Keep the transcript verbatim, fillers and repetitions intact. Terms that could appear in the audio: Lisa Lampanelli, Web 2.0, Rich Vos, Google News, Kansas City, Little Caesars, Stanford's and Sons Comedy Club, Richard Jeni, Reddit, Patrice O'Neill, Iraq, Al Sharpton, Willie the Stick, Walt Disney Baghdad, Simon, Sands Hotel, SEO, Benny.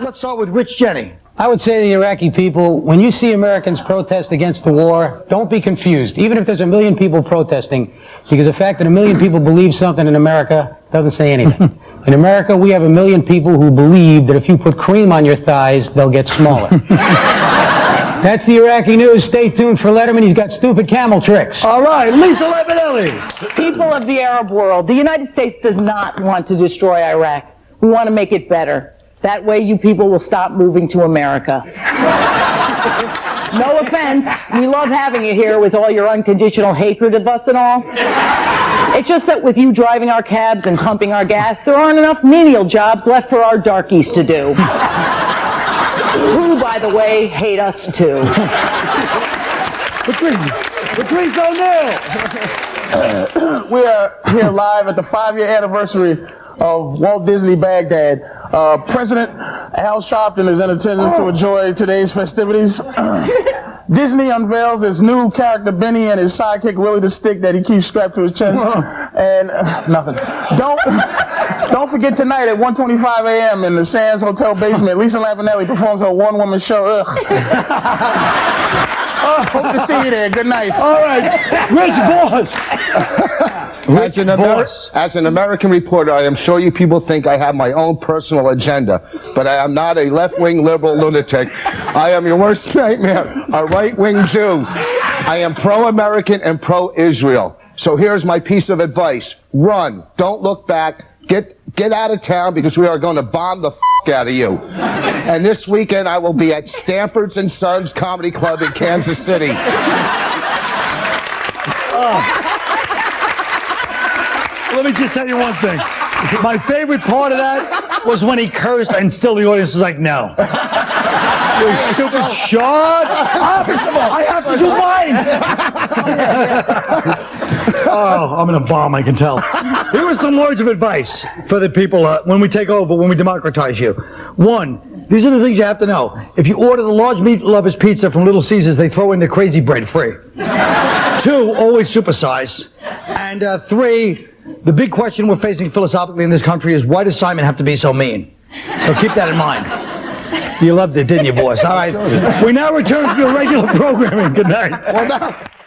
Let's start with Rich Jeni. I would say to the Iraqi people, when you see Americans protest against the war, don't be confused, even if there's a million people protesting, because the fact that a million people believe something in America doesn't say anything. In America, we have a million people who believe that if you put cream on your thighs, they'll get smaller. That's the Iraqi news. Stay tuned for Letterman. He's got stupid camel tricks. All right, Lisa Lampanelli. People of the Arab world, the United States does not want to destroy Iraq. We want to make it better. That way you people will stop moving to America. No offense. We love having you here with all your unconditional hatred of us and all. It's just that with you driving our cabs and pumping our gas, there aren't enough menial jobs left for our darkies to do. Who, by the way, hate us too. Patrice O'Neill. We are here live at the five-year anniversary of Walt Disney Baghdad. Uh, President Al Sharpton is in attendance oh. to enjoy today's festivities. Disney unveils his new character Benny and his sidekick Willie the Stick that he keeps strapped to his chest. And uh, nothing. Don't don't forget tonight at one twenty-five a m in the Sands Hotel basement, Lisa Lampanelli performs her one-woman show. Ugh. Oh, hope to see you there. Good night. All right. Rich Vos. Rich Vos. As an American reporter, I am sure you people think I have my own personal agenda, but I am not a left-wing liberal lunatic. I am your worst nightmare, a right-wing Jew. I am pro-American and pro-Israel. So here's my piece of advice. Run. Don't look back. Get, get out of town, because we are going to bomb the f*** out of you. And this weekend, I will be at Stanford's and Sons Comedy Club in Kansas City. Oh. Let me just tell you one thing. My favorite part of that was when he cursed, and still the audience was like, no. You stupid, shut up. I have to do mine. Oh, I'm in a bomb, I can tell. Here are some words of advice for the people uh, when we take over, when we democratize you. One, these are the things you have to know. If you order the large meat lovers pizza from Little Caesars, they throw in the crazy bread free. Two, always supersize. And uh, three, the big question we're facing philosophically in this country is, why does Simon have to be so mean? So keep that in mind. You loved it, didn't you, boss? All right. We now return to your regular programming. Good night. Well done.